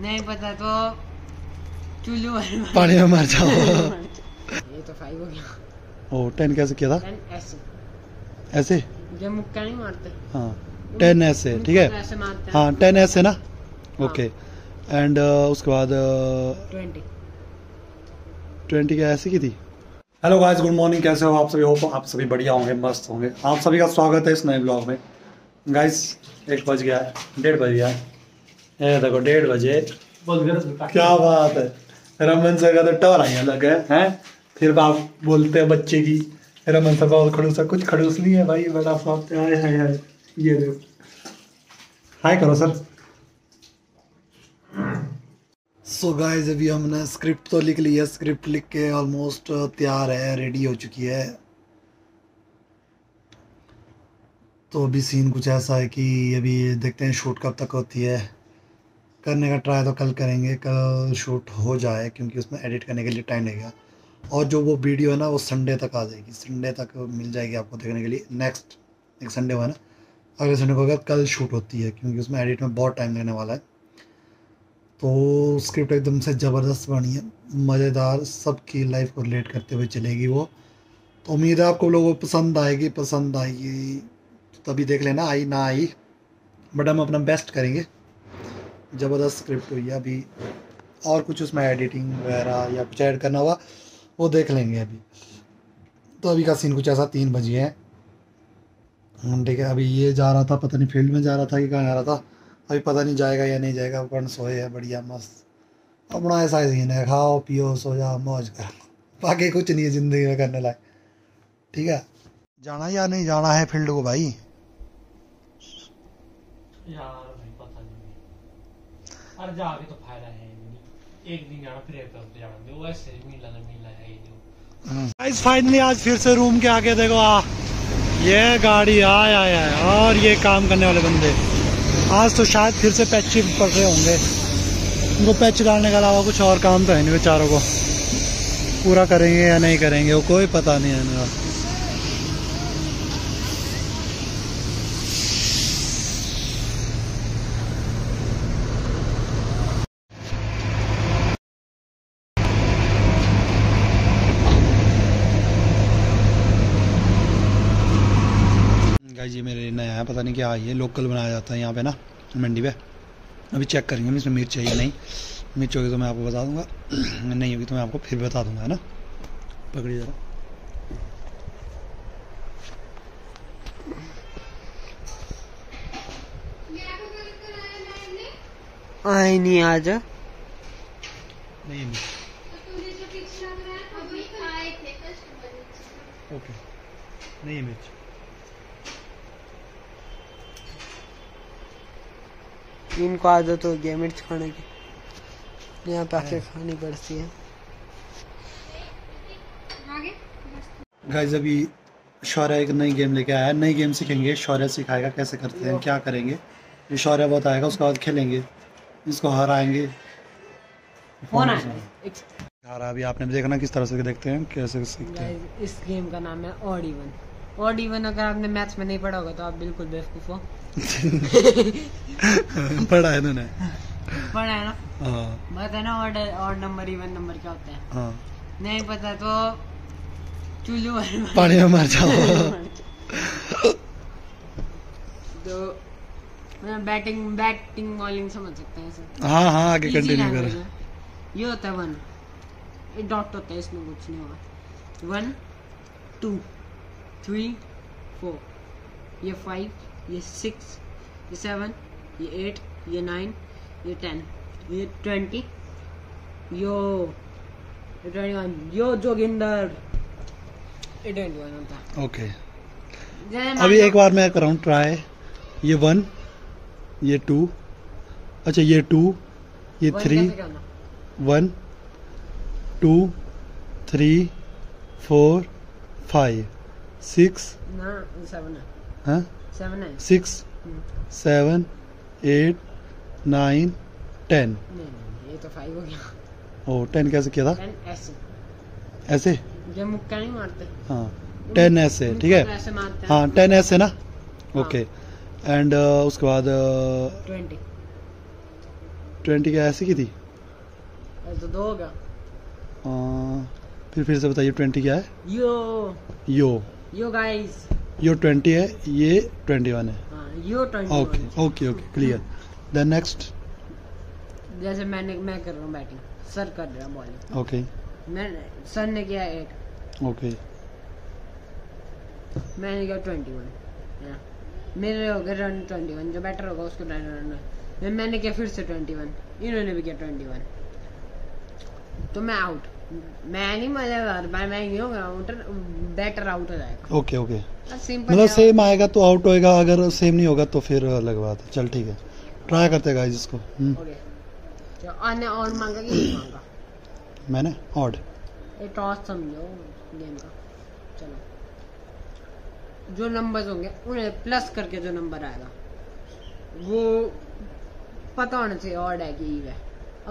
नहीं पता तो चूल्लू पानी में मर जाओ। ये तो 5 हो गया। ओ 10 कैसे किया था? 10 ऐसे ऐसे ये मुक्का नहीं मारते। हाँ 10 ऐसे, ठीक है हाँ 10 ऐसे ना, ओके। एंड उसके बाद 20 क्या ऐसी की थी। हेलो गाइस, गुड मॉर्निंग, कैसे हो आप सभी? होप आप सभी बढ़िया होंगे, मस्त होंगे। आप सभी का स्वागत है इस नए ब्लॉग में। गाइस 1 बज गया है 1:30 बज गया है, ये देखो 1:30 बजे। क्या बात है, रमन सर का तो टवर आया लग है हैं। फिर बाप बोलते हैं बच्चे की, रमन सर बहुत खड़ूस है। कुछ खड़ूस नहीं है भाई, बड़ा सॉफ्ट है। हाय हाय, ये देखो हाय करो सर। सो गाइस अभी हमने स्क्रिप्ट तो लिख ली है, स्क्रिप्ट लिख के ऑलमोस्ट तैयार है, रेडी हो चुकी है। तो अभी सीन कुछ ऐसा है कि अभी देखते हैं शूट कब तक होती है। करने का ट्राई तो कल करेंगे, कल शूट हो जाए क्योंकि उसमें एडिट करने के लिए टाइम लगेगा। और जो वो वीडियो है ना वो संडे तक आ जाएगी, संडे तक मिल जाएगी आपको देखने के लिए। नेक्स्ट एक संडे हुआ ना, अगले संडे को अगर कल शूट होती है क्योंकि उसमें एडिट में बहुत टाइम लगने वाला है। तो स्क्रिप्ट एकदम से ज़बरदस्त बनी है, मज़ेदार, सबकी लाइफ को रिलेट करते हुए चलेगी वो। तो उम्मीद है आपको लोगों को पसंद आएगी। तो तभी देख लेना आई ना आई, बट हम अपना बेस्ट करेंगे। ज़बरदस्त स्क्रिप्ट हुई है अभी, और कुछ उसमें एडिटिंग वगैरह या कुछ ऐड करना हुआ वो देख लेंगे अभी। तो अभी का सीन कुछ ऐसा, 3 बजे हैं, ठीक है। अभी ये जा रहा था, पता नहीं फील्ड में जा रहा था कि कहाँ जा रहा था, अभी पता नहीं जाएगा या नहीं जाएगा। अपन सोए है बढ़िया मस्त, अपना ऐसा ही सीन है, खाओ पियो सो जाओ मौज करो, बाकी कुछ नहीं है ज़िंदगी में करने लायक, ठीक है। जाना या नहीं जाना है फील्ड को भाई यार, भाई पता नहीं। अरे जाके तो फायदा है नहीं, एक दिन जाना फिर कब जाना, देखो ऐसे मिला है ये। गाइस फाइनली आज फिर से रूम के आगे देखो, ये गाड़ी आया है और ये काम करने वाले बंदे आज तो शायद फिर से पैच पड़ रहे होंगे। उनको पैच डालने के अलावा कुछ और काम तो है नहीं, बेचारों को पूरा करेंगे या नहीं करेंगे वो कोई पता नहीं है ना। जी मेरे नया है, पता नहीं क्या है, ये लोकल बनाया जाता है यहाँ पे ना मंडी पे। अभी चेक करेंगे इसमें मिर्च है या नहीं, मिर्च होगी तो मैं आपको बता दूंगा, नहीं होगी तो मैं आपको फिर बता दूंगा, है ना। पकड़िए जरा, आई नहीं आज नहीं। ओके नहीं मिर्च, इनको आदत हो गई मिर्च खाने की, यहाँ पे आके खानी पड़ती है। गाइस अभी शौर्य एक नई गेम लेके आया है, नई गेम सीखेंगे, शौर्य सिखाएगा कैसे करते हैं क्या करेंगे। ये शौर्य बहुत आएगा, उसके बाद खेलेंगे, इसको हराएंगे। अभी आपने भी देखना किस तरह से देखते हैं, कैसे सीखते हैं। इस गेम का नाम है ऑड इवन। ऑड इवन अगर आपने मैथ्स में नहीं पढ़ा होगा तो आप बिल्कुल बेवकूफ हो। पढ़ा है तूने, पढ़ा है ना? हाँ पता है ना ऑड नंबर इवन नंबर क्या होता है। हाँ नहीं पता तो चूल्लू पानी में मर जाओ। तो बैटिंग बॉलिंग समझ सकते हैं सर। हाँ हाँ आगे कंटिन्यू कर। ये होता है 1, डॉट होता है, इसमें कुछ नहीं होगा। 1 2 3 4 ये 5 ये 6 ये 7 ये 8 ये 9 ये 10 ये 20 ये 21 यो जोगिंदर ये 21 होता। ओके अभी एक बार मैं कर रहा हूँ ट्राई। ये 1 ये 2, अच्छा ये 2 ये 3, 1 2 3 4 5 6 7 8 9 10। ये तो 5 हो गया। ओ 10 कैसे किया था? 10 ऐसे ऐसे ये मुक्का नहीं मारते। हाँ 10 ऐसे, ठीक है हाँ 10 ऐसे ना, ओके। एंड उसके बाद 20 20 क्या ऐसी की थी? ऐसे दो होगा। फिर से बताइए 20 क्या है? यो यो यो गाइस, यो 20 है, ये 21 है। यो 21। Okay okay okay, clear. The next, जैसे मैं कर रहा हूँ बैटिंग, सर कर रहा है बॉलिंग। ओके, मैं सर ने किया 8। ओके, मैंने किया 21। मेरे हो गए रन 21, जो बैटर होगा उसको रन। मैंने किया फिर से 21, इन्होंने भी किया 21, तो मैं आउट। मैं नहीं, मतलब हर बार मैं नहीं होगा आउट, बैटर आउट हो जाएगा। ओके ओके, मतलब सेम आएगा तो आउट होएगा, अगर सेम नहीं होगा तो फिर अलग बात है। चल ठीक है, ट्राई करते गाइस इसको। ओके, आने और मांगा कि नहीं मांगा? मैंने ऑड, ये टॉस समझो गेम का। चलो, जो नंबर्स होंगे उन्हें प्लस करके जो नंबर आएगा वो पता होना चाहिए, ऑड है कि ईव है।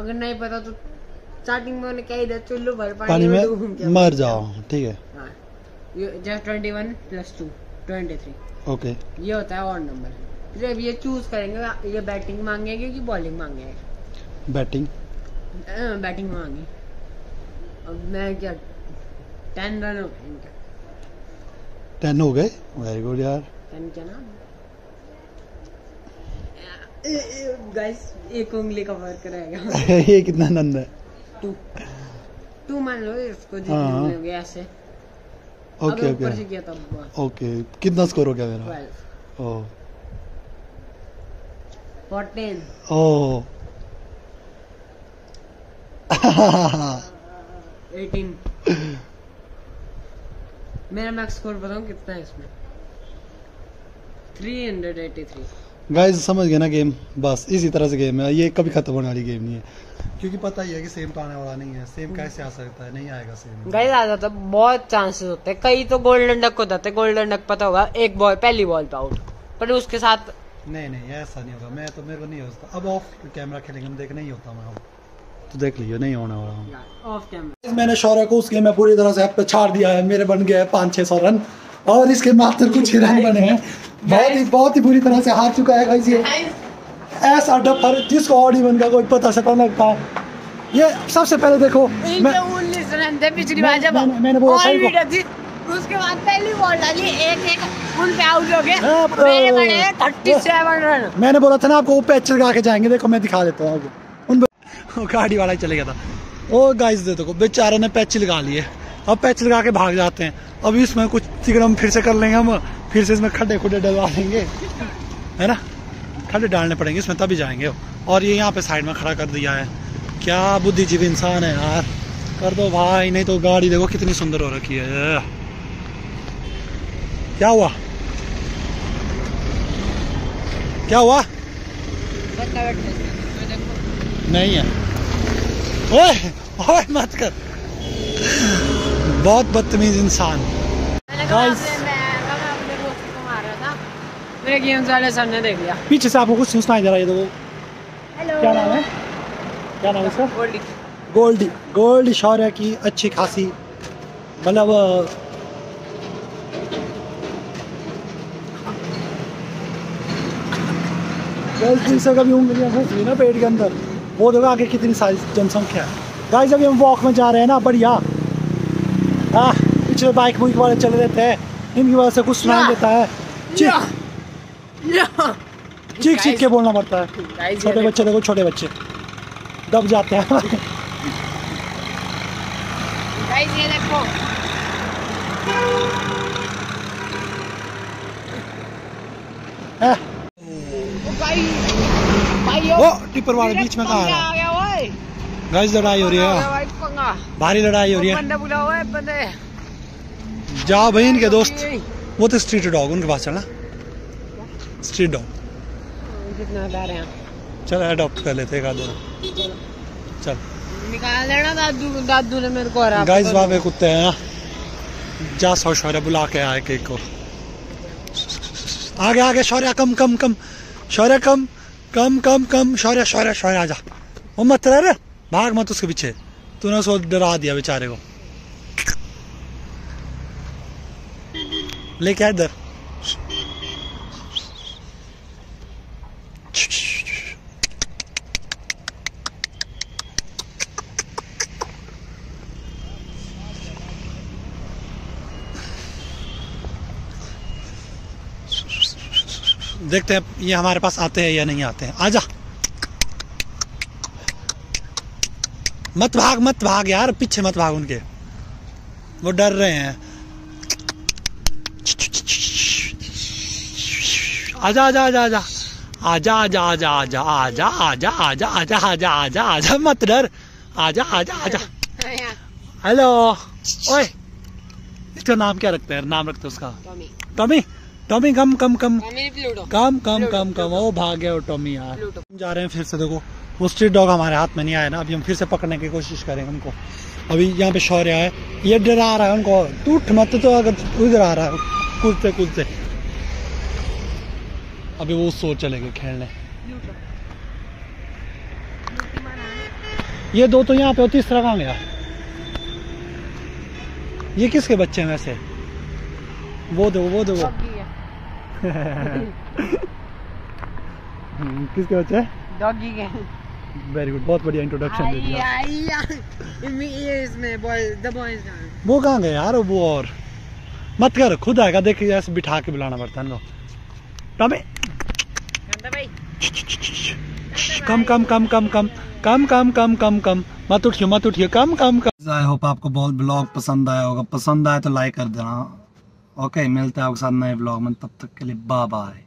अगर नहीं पता तो स्टार्टिंग में उन्हें कह दिया चुल्लू भर पानी में डूब के मर जाओ। ठीक है, हां, जस्ट 21 प्लस 2 23। ओके, ये होता है ऑड नंबर। फिर अब ये चूज करेंगे, ये बैटिंग मांगेंगे क्योंकि बॉलिंग मांगेंगे। बैटिंग मांगी। अब मैं क्या 10 रन हो गए। 10 हो गए, वेरी गुड यार। 10 क्या ना गाइस, एक उंगली का वर्क रहेगा। ये कितना नंद है? 2 मान लो इसको, जीतने हो गया ऐसे। ओके ओके, ऊपर से किया तब। ओके, कितना स्कोर हो गया मेरा? 12। ओह 14। ओह 18। मेरा मैक्स स्कोर बताऊं कितना है इसमें? 383। गाइस समझ गए ना गेम? बस इसी तरह से गेम है, ये कभी खत्म होने वाली गेम नहीं है, क्योंकि पता ही है कि सेम तो आने वाला नहीं है। सेम कैसे आ सकता है? नहीं आएगा सेम। गाइस आ जाता, बहुत चांसेस होते हैं। कई तो गोल्डन डक हो जाते हैं। गोल्डन डक पता होगा, एक बॉल पहली बॉल पे आउट, पर उसके साथ नहीं ऐसा नहीं होगा। मैं तो, मेरे को नहीं होता। अब ऑफ कैमरा खेलेंगे हम, देखना ही होता मैं, तो देख लियो नहीं होने वाला ऑफ कैमरा। मैंने शौर्य को उस गेम में पूरी तरह से हाथ पे छाड़ दिया है। मेरे बन गए 500-600 रन और इसके मात्र कुछ ही रन बने हैं। बहुत ही बुरी तरह से हार चुका है गाइस ये। ऐसा डफर जिसको ऑड इवन का कोई पता सका लगता है। ये सबसे पहले देखो, मैं 19 रन थे पिछली बार जब मैंने बोला था, उसके बाद पहली बॉल डाली 1-1, उन पे आउट हो गए। मेरे बने 37 रन। मैंने बोला था ना आपको, वो पैच लगा के जाएंगे। देखो मैं दिखा देता हूँ आपको, उन गाड़ी वाला ही चले गया था। ओ गाइस देखो, बेचारे ने पैच लगा लिए। अब पैच लगा के भाग जाते हैं। अब इसमें कुछ तिकड़म फिर से कर लेंगे हम, फिर से इसमें खड्डे खुड्डे डलवा देंगे, है ना? खड्डे डालने पड़ेंगे इसमें तभी जाएंगे। और ये यहाँ पे साइड में खड़ा कर दिया है। क्या बुद्धिजीवी इंसान है यार, कर दो भाई, नहीं तो गाड़ी देखो कितनी सुंदर हो रखी है। क्या हुआ? नहीं है। ओए ओए मत कर, बहुत बदतमीज इंसान। मेरे गेम्स वाले सामने देख लिया। पीछे से आपको कुछ सुनाई दे रहा है? ये देखो, क्या नाम है इसका? गोल्डी। शौर्य की अच्छी खासी, मतलब कभी उंगलियां घुस गई ना पेट के अंदर, वो देखो आगे कितनी सारी जनसंख्या है। गाइस अभी हम वॉक में जा रहे हैं ना, बढ़िया। पिछले बाइक बुक वाले चले रहते हैं, इनकी वजह से कुछ सुनाई देता है। चीख के बोलना पड़ता है। छोटे बच्चे दब जाते हैं। गाइस ये देखो, वो टिपर वाले बीच में कहाँ आ गया? गाइस लड़ाई हो रही है, भारी लड़ाई हो रही है। जाओ भाई, इनके दोस्त, वो तो स्ट्रीट डॉग, उनके पास चलना। स्ट्रीट डॉग कितना डर है, चल अडॉप्ट कर लेते हैं। चल निकाल लेना। दादू ने मेरे को हरा। गाइस बाबे कुत्ते हैं। जा सौ शौर्य, बुला के आए केक को। आगे शौर्य, कम शौर्य, कम शौर्य आजा। वो मत रह, भाग मत उसके पीछे। तूने उसको डरा दिया बेचारे को। ले क्या इधर, देखते हैं ये हमारे पास आते हैं या नहीं आते हैं। आजा, मत भाग यार, पीछे मत भाग उनके, वो डर रहे हैं। आजा आजा आजा आजा आजा आजा आजा आजा आजा आजा आजा आजा आजा आजा आजा, मत डर, आजा आजा आजा। हेलो, ओए इसका नाम क्या रखते हैं? नाम रखते हैं उसका Tommy. Tommy come come come come come come come, वो भाग गया वो टॉमी यार। हम जा रहे हैं फिर से, देखो वो स्ट्रीट डॉग हमारे हाथ में नहीं आया ना, अभी हम फिर से पकड़ने की कोशिश करेंगे उनको। अभी यहाँ पे शौर्य है, ये डरा रहा है उनको, टूट मत, तो अगर उधर आ रहा है कूदते कूदते। अभी वो सो चले गए खेलने। ये दो तो यहाँ पे, तीसरा कहाँ गया? ये किसके बच्चे हैं वैसे? वो दो वो दो वो किसके बच्चे? डॉगी के। वेरी गुड, बहुत बढ़िया इंट्रोडक्शन दे दिया। वो कहाँ गए यार? वो और मत कर, खुद आएगा, देखिए ऐसे बिठा के बुलाना पड़ता है। Tommy come come come come come come come come come कम, मत उठियो मत उठियो, कम कम कम। आई होप आपको बहुत ब्लॉग पसंद आया होगा, पसंद आया तो लाइक कर देना। ओके, मिलते हैं आपके साथ नए ब्लॉग में, तब तक के लिए बाय बाय।